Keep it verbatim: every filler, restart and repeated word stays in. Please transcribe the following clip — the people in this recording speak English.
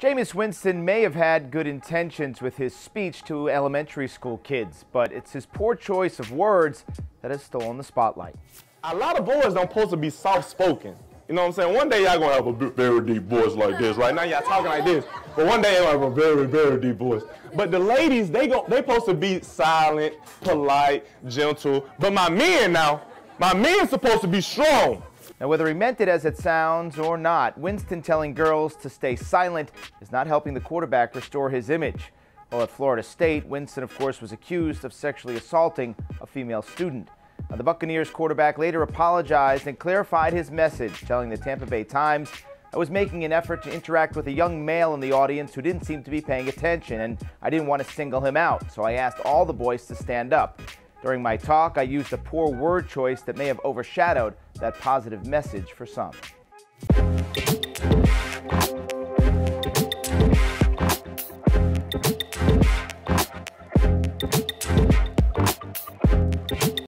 Jameis Winston may have had good intentions with his speech to elementary school kids, but it's his poor choice of words that has stolen the spotlight. A lot of boys don't supposed to be soft-spoken. You know what I'm saying? One day y'all gonna have a very deep voice like this. Right now y'all talking like this, but one day y'all have a very, very deep voice. But the ladies, they go, they supposed to be silent, polite, gentle. But my men now, my men's supposed to be strong. Now, whether he meant it as it sounds or not, Winston telling girls to stay silent is not helping the quarterback restore his image. While at Florida State, Winston, of course, was accused of sexually assaulting a female student. Now, the Buccaneers quarterback later apologized and clarified his message, telling the Tampa Bay Times, "I was making an effort to interact with a young male in the audience who didn't seem to be paying attention, and I didn't want to single him out, so I asked all the boys to stand up. During my talk, I used a poor word choice that may have overshadowed that positive message for some."